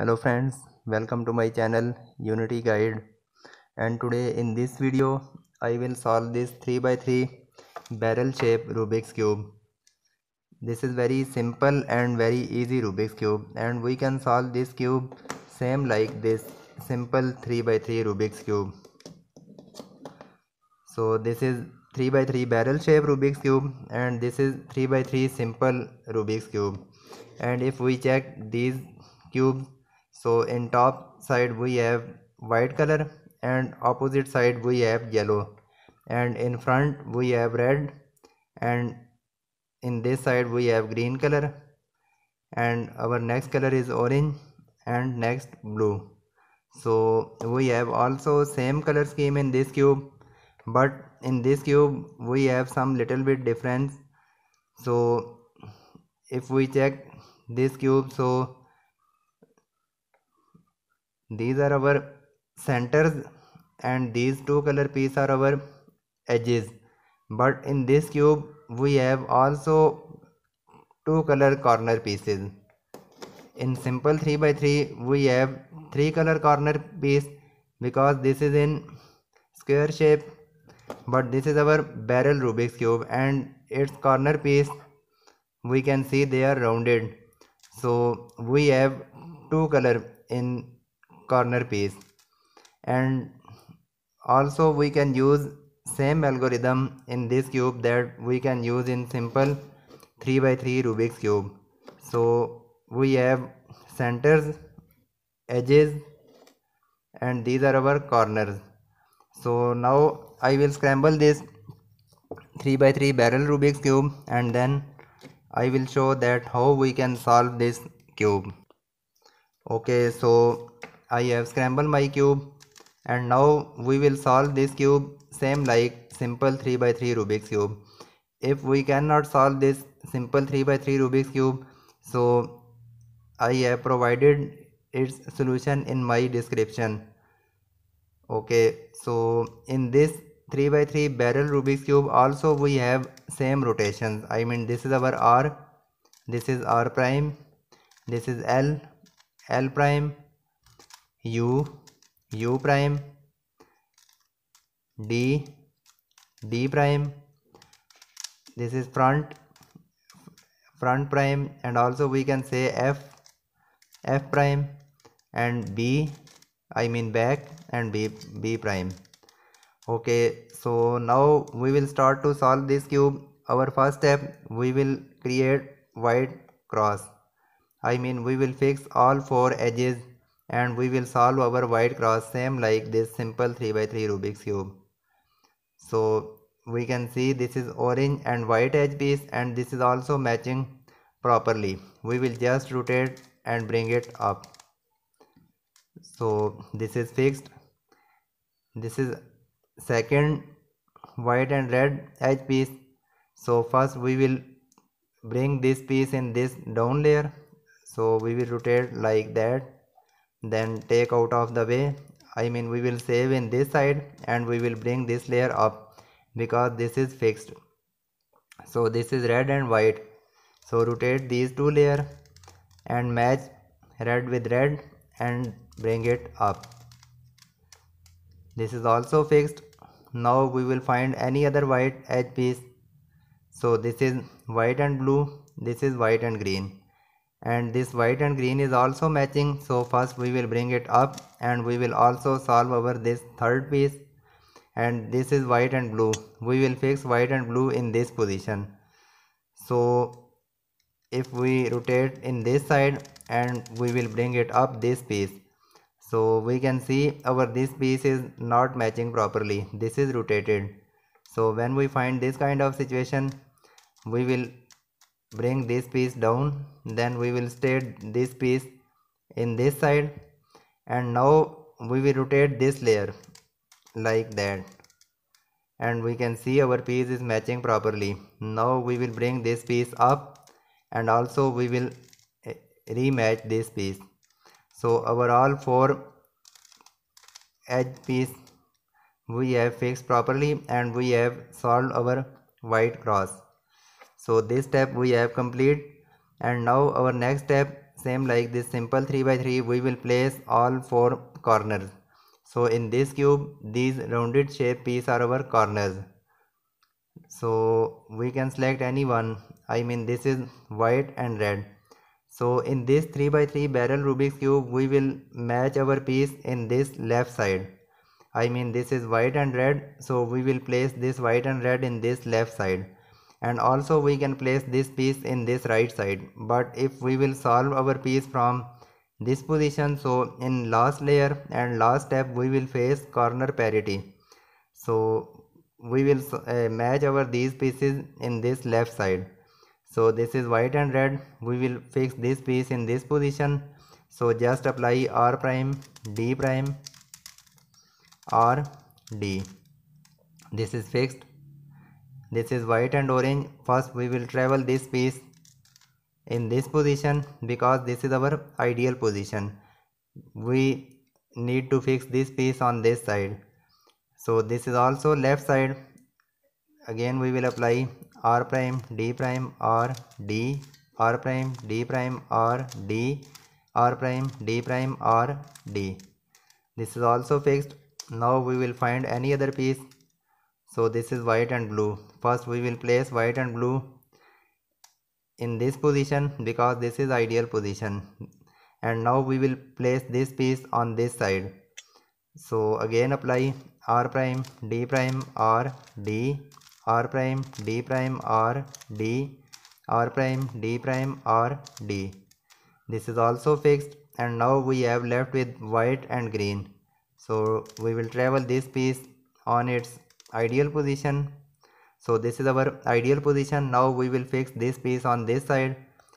Hello friends, welcome to my channel Unity Guide, and today in this video I will solve this 3x3 barrel shape Rubik's cube. This is very simple and very easy Rubik's cube, and we can solve this cube same like this simple 3x3 Rubik's cube. So this is 3x3 barrel shape Rubik's cube and this is 3x3 simple Rubik's cube. And if we check these cubes, so in top side we have white color and opposite side we have yellow, and in front we have red, and in this side we have green color, and our next color is orange and next blue. So we have also same color scheme in this cube, but in this cube we have some little bit difference. So if we check this cube, so these are our centers and these two color pieces are our edges, but in this cube we have also two color corner pieces. In simple 3x3 we have three color corner piece because this is in square shape, but this is our barrel Rubik's cube and its corner piece we can see they are rounded, so we have two color in corner piece. And also we can use same algorithm in this cube that we can use in simple 3x3 Rubik's cube. So we have centers, edges, and these are our corners. So now I will scramble this 3x3 barrel Rubik's cube and then I will show that how we can solve this cube. Okay, so I have scrambled my cube and now we will solve this cube same like simple 3x3 Rubik's cube. If we cannot solve this simple 3x3 Rubik's cube, so I have provided its solution in my description. Okay, so in this 3x3 barrel Rubik's cube also we have same rotations. I mean, this is our R, this is R prime, this is L, L prime, U, U prime, D, D prime, this is front, front prime, and also we can say F, F prime, and B, I mean back, and B prime. Okay, so now we will start to solve this cube. Our first step, we will create white cross. I mean, we will fix all four edges and we will solve our white cross same like this simple 3x3 Rubik's cube. So we can see this is orange and white edge piece, and this is also matching properly. We will just rotate and bring it up. So this is fixed. This is second white and red edge piece. So first we will bring this piece in this down layer, so we will rotate like that, then take out of the way. I mean, we will save in this side and we will bring this layer up because this is fixed. So this is red and white, so rotate these two layers and match red with red and bring it up. This is also fixed. Now we will find any other white edge piece. So this is white and blue, this is white and green, and this white and green is also matching. So first we will bring it up and we will also solve over this third piece, and this is white and blue. We will fix white and blue in this position. So if we rotate in this side and we will bring it up this piece, so we can see our this piece is not matching properly. This is rotated. So when we find this kind of situation, we will bring this piece down, then we will state this piece in this side, and now we will rotate this layer like that, and we can see our piece is matching properly. Now we will bring this piece up and also we will rematch this piece. So our all four edge piece we have fixed properly and we have solved our white cross. So this step we have complete, and now our next step, same like this simple 3 by 3, we will place all four corners. So in this cube, these rounded shape piece are our corners. So we can select any one. I mean, this is white and red. So in this 3 by 3 barrel Rubik's cube, we will match our piece in this left side. I mean, this is white and red, so we will place this white and red in this left side. And also we can place this piece in this right side. But if we will solve our piece from this position, so in last layer and last step we will face corner parity. So we will match our these pieces in this left side. So this is white and red, we will fix this piece in this position. So just apply R prime, R, D. This is fixed. This is white and orange. First we will travel this piece in this position, because this is our ideal position. We need to fix this piece on this side. So this is also left side. Again we will apply R prime, D, R prime, R, D, R prime, R, D. This is also fixed. Now we will find any other piece. So this is white and blue. First we will place white and blue in this position, because this is ideal position. And now we will place this piece on this side. So again apply R prime, R, D, R prime, R, D, R prime, R, D. This is also fixed. And now we have left with white and green. So we will travel this piece on its ideal position. So this is our ideal position. Now we will fix this piece on this side.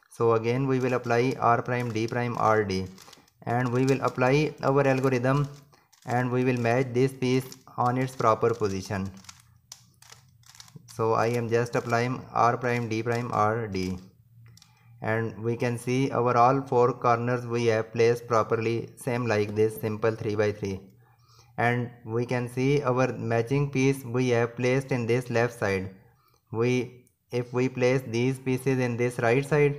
So again we will apply R prime, R, D. And we will apply our algorithm, and we will match this piece on its proper position. So I am just applying R prime, R, D. And we can see our all four corners we have placed properly, same like this simple 3 by 3. And we can see our matching piece we have placed in this left side. If we place these pieces in this right side,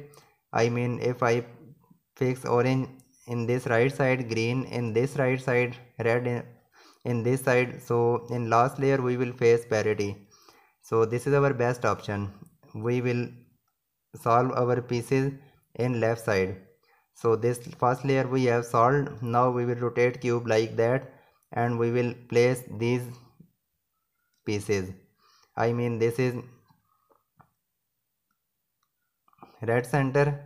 I mean, if I fix orange in this right side, green in this right side, red in this side, so in last layer we will face parity. So this is our best option. We will solve our pieces in left side. So this first layer we have solved. Now we will rotate cube like that, and we will place these pieces. I mean, this is red center,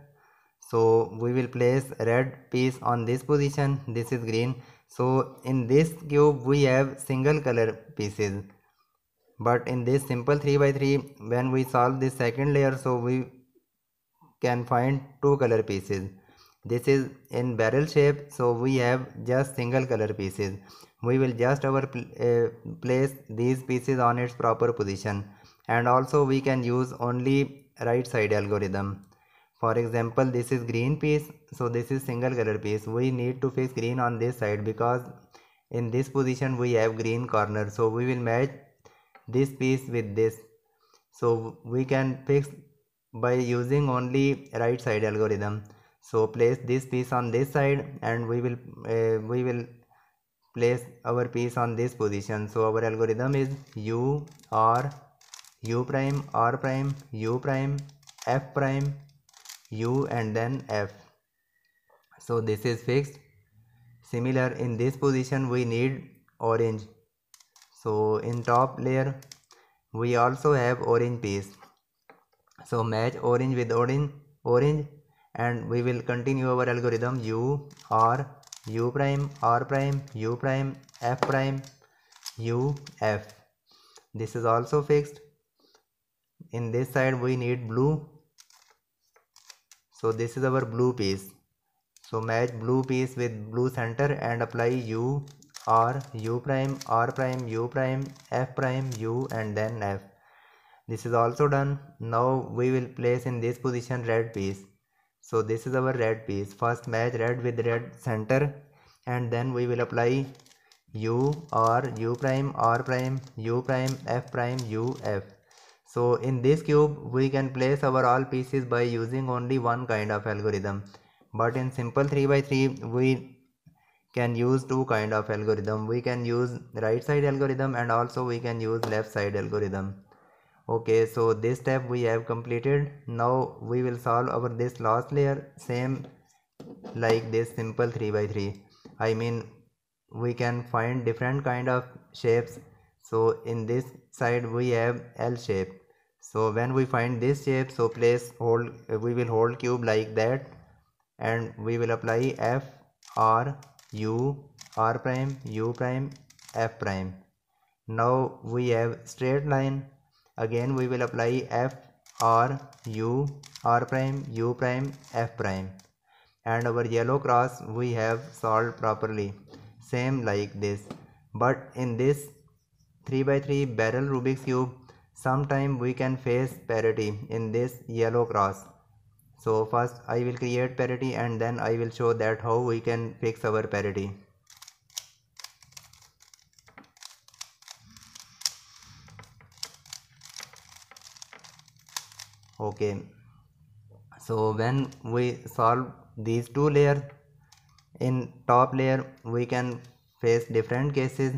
so we will place red piece on this position. This is green. So in this cube we have single color pieces, but in this simple 3 by 3, when we solve this second layer, so we can find two color pieces. This is in barrel shape, so we have just single color pieces. We will just place these pieces on its proper position. And also we can use only right side algorithm. For example, this is green piece, so this is single color piece. We need to fix green on this side, because in this position we have green corner, so we will match this piece with this. So we can fix by using only right side algorithm. So place this piece on this side, and we will place our piece on this position. So our algorithm is U, R, U prime, U prime, F prime, U, and then F. So this is fixed. Similar, in this position we need orange. So in top layer we also have orange piece. So match orange with orange, and we will continue our algorithm. U, R, U prime, U prime, U, F. This is also fixed. In this side we need blue. So this is our blue piece. So match blue piece with blue center, and apply U, R, U prime, U prime, F prime, U, and then F. This is also done. Now we will place in this position red piece. So this is our red piece. First match red with red center, and then we will apply U, R, U prime, F prime, U, F. So in this cube we can place our all pieces by using only one kind of algorithm. But in simple 3x3 we can use two kind of algorithm. We can use right side algorithm and also we can use left side algorithm. Okay, so this step we have completed. Now we will solve our this last layer same like this simple 3x3. I mean we can find different kind of shapes. So in this side we have L shape. So when we find this shape, so place hold, we will hold cube like that and we will apply F R U R prime U prime F prime. Now we have straight line. Again we will apply F R U R prime U prime F prime, and our yellow cross we have solved properly, same like this. But in this 3x3 barrel Rubik's cube, sometime we can face parity in this yellow cross. So first I will create parity and then I will show that how we can fix our parity. Okay, so when we solve these two layers, in top layer we can face different cases.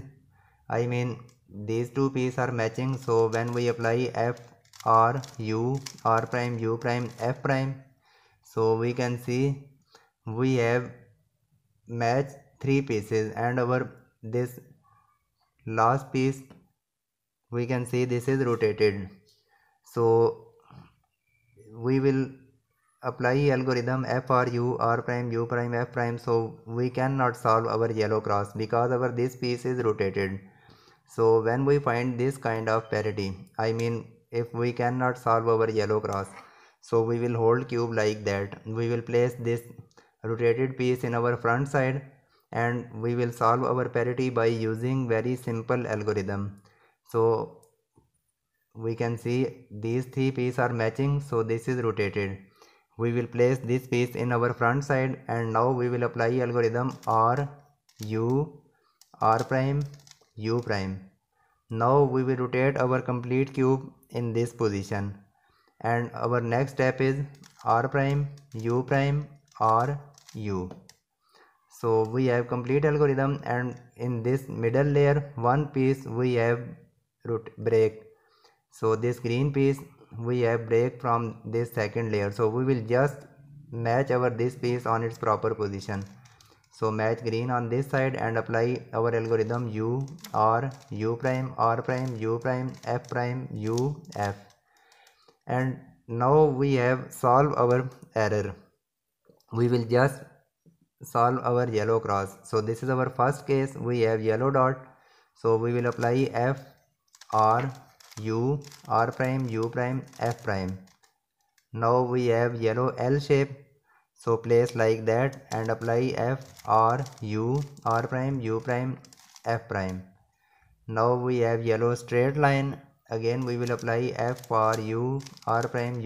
I mean these two pieces are matching, so when we apply F R U R prime U prime F prime, so we can see we have matched three pieces, and our this last piece we can see this is rotated. So we will apply algorithm F R U R prime U prime F prime. So we cannot solve our yellow cross because our this piece is rotated. So when we find this kind of parity, I mean if we cannot solve our yellow cross, so we will hold cube like that. We will place this rotated piece in our front side and we will solve our parity by using very simple algorithm. So we can see these three pieces are matching, so this is rotated. We will place this piece in our front side and now we will apply algorithm R U R prime U prime. Now we will rotate our complete cube in this position, and our next step is R prime R U. So we have complete algorithm, and in this middle layer one piece we have break. So this green piece we have break from this second layer. So we will just match our this piece on its proper position. So match green on this side and apply our algorithm U R U prime U prime U F. And now we have solved our error. We will just solve our yellow cross. So this is our first case. We have yellow dot. So we will apply F R U R prime U prime F prime. Now we have yellow L shape. So place like that and apply F R U R prime F prime. Now we have yellow straight line. Again we will apply F R U R prime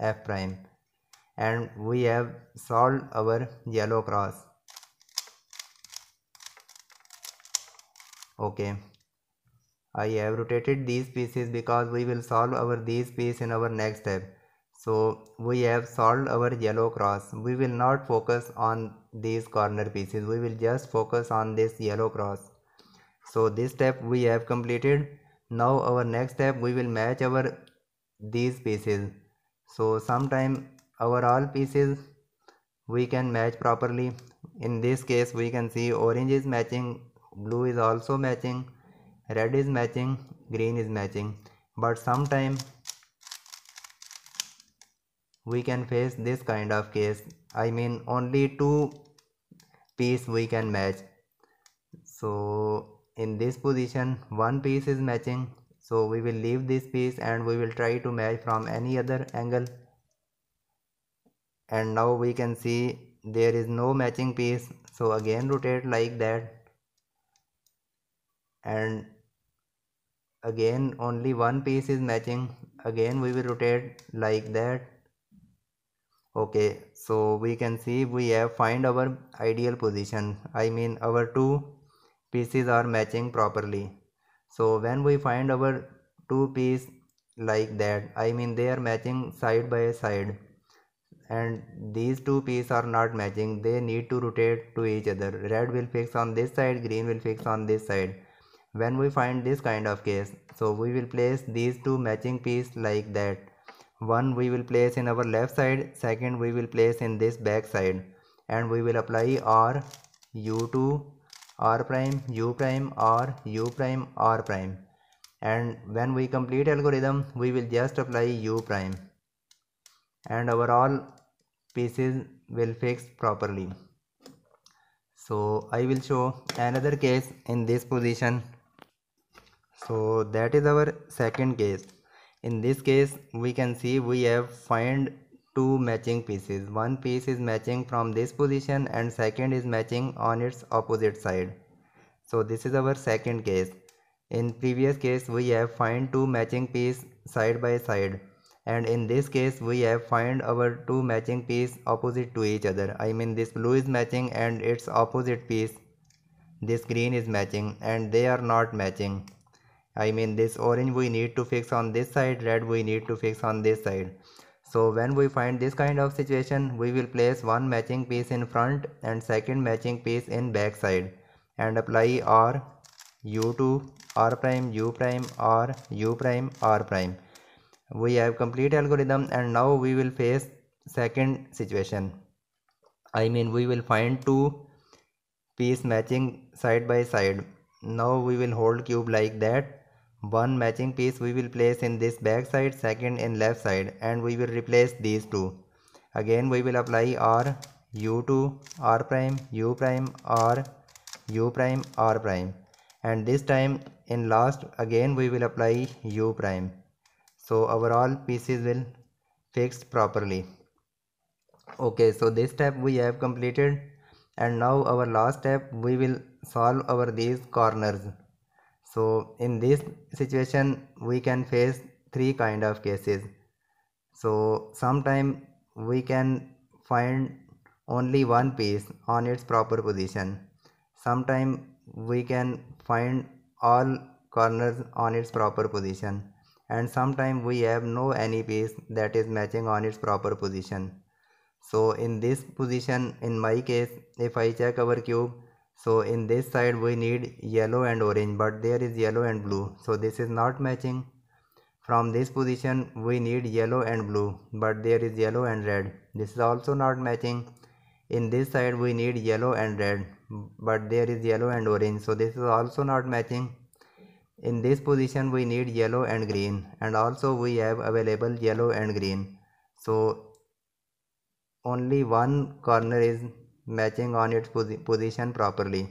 F prime, and we have solved our yellow cross. Okay, I have rotated these pieces because we will solve our these piece in our next step. So we have solved our yellow cross. We will not focus on these corner pieces. We will just focus on this yellow cross. So this step we have completed. Now our next step we will match our these pieces. So sometime our all pieces we can match properly. In this case we can see orange is matching, blue is also matching, red is matching, green is matching. But sometime we can face this kind of case. I mean only two piece we can match. So in this position one piece is matching, so we will leave this piece and we will try to match from any other angle. And now we can see there is no matching piece, so again rotate like that, and again only one piece is matching. Again we will rotate like that. Okay, so we can see we have find our ideal position. I mean our two pieces are matching properly. So when we find our two piece like that, I mean they are matching side by side. and these two pieces are not matching, they need to rotate to each other. Red will fix on this side, green will fix on this side. When we find this kind of case, so we will place these two matching pieces like that. One we will place in our left side, second we will place in this back side, and we will apply R U to R prime U prime R U prime R prime, and when we complete algorithm we will just apply U prime and our all pieces will fix properly. So I will show another case in this position. So that is our second case. In this case we can see we have find two matching pieces. One piece is matching from this position and second is matching on its opposite side. So this is our second case. In previous case we have find two matching pieces side by side, and in this case we have find our two matching pieces opposite to each other. I mean this blue is matching and its opposite piece, this green is matching and they are not matching. I mean this orange we need to fix on this side, red we need to fix on this side. So when we find this kind of situation, we will place one matching piece in front and second matching piece in back side and apply R U to R prime U prime R U prime R prime. We have complete algorithm, and now we will face second situation. I mean we will find two piece matching side by side. Now we will hold cube like that. One matching piece we will place in this back side, second in left side, and we will replace these two. Again we will apply R U to R prime U prime R U prime R prime, and this time in last again we will apply U prime. So our all pieces will fixed properly. Okay, so this step we have completed, and now our last step we will solve our these corners. So in this situation we can face three kind of cases. So sometime we can find only one piece on its proper position. Sometime we can find all corners on its proper position, and sometime we have no any piece that is matching on its proper position. So in this position, in my case, if I check our cube, so in this side we need yellow and orange, but there is yellow and blue, so this is not matching. From this position we need yellow and blue, but there is yellow and red, this is also not matching. In this side we need yellow and red, but there is yellow and orange, so this is also not matching. In this position we need yellow and green, and also we have available yellow and green, so only one corner is matching on its position properly.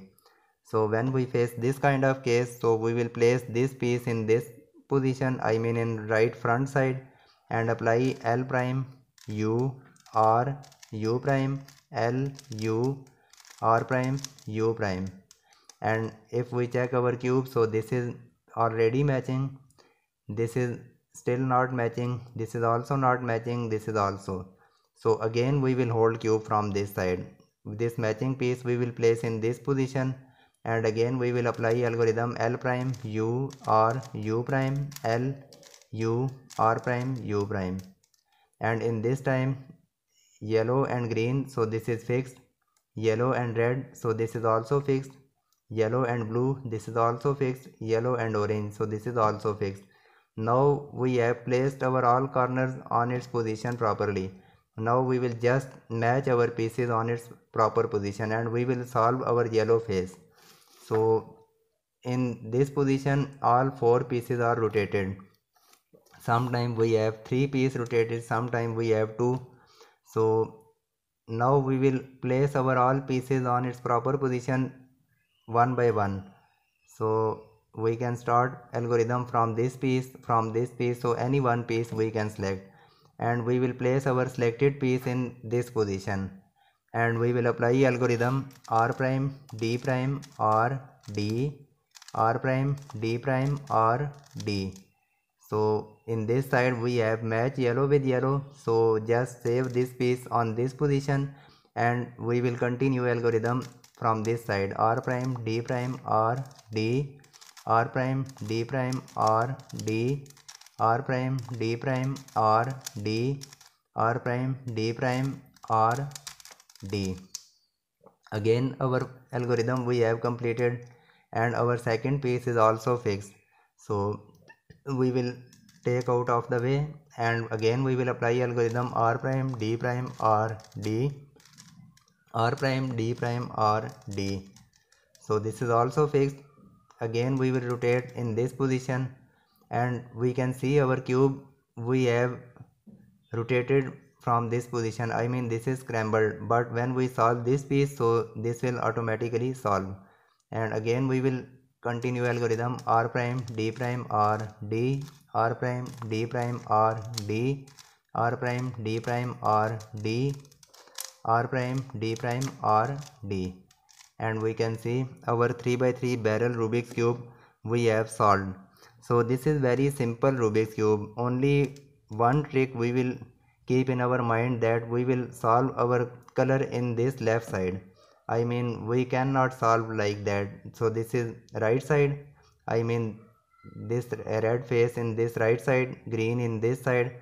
So when we face this kind of case, so we will place this piece in this position, I mean in right front side, and apply L prime U R U prime L U R prime U prime, and if we check our cube, so this is already matching, this is still not matching, this is also not matching, this is also. So again we will hold cube from this side. This matching piece we will place in this position, and again we will apply algorithm L prime U R U prime L U R prime U prime, and in this time yellow and green, so this is fixed, yellow and red, so this is also fixed, yellow and blue, this is also fixed, yellow and orange, so this is also fixed. Now we have placed our all corners on its position properly. Now we will just match our pieces on its proper position, and we will solve our yellow face. So in this position all four pieces are rotated. Sometimes we have three pieces rotated, sometimes we have two. So now we will place our all pieces on its proper position one by one. So we can start algorithm from this piece, from this piece, so any one piece we can select, and we will place our selected piece in this position, and we will apply algorithm R prime D R prime R D. So in this side we have match yellow with yellow, so just save this piece on this position, and we will continue algorithm from this side. R prime D R prime R D R prime D r prime, d prime, r, d. Again our algorithm we have completed and our second piece is also fixed. So we will take out of the way and again we will apply algorithm r prime, d prime, r, d, r prime, d prime, r, d. So this is also fixed. Again we will rotate in this position and we can see our cube we have rotated from this position. I mean this is scrambled, but when we solve this piece, so this will automatically solve. And again we will continue algorithm r prime, d prime, r, d, r prime, d prime, r, d, r prime, d prime, r, d, r prime, d prime, r, d. And we can see our 3x3 barrel Rubik's cube we have solved. So this is very simple Rubik's cube. Only one trick we will keep in our mind, that we will solve our color in this left side. I mean we cannot solve like that. So this is right side. I mean this red face in this right side, green in this side.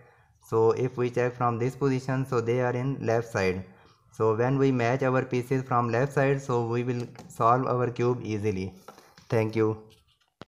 So if we check from this position, so they are in left side. So when we match our pieces from left side, so we will solve our cube easily. Thank you.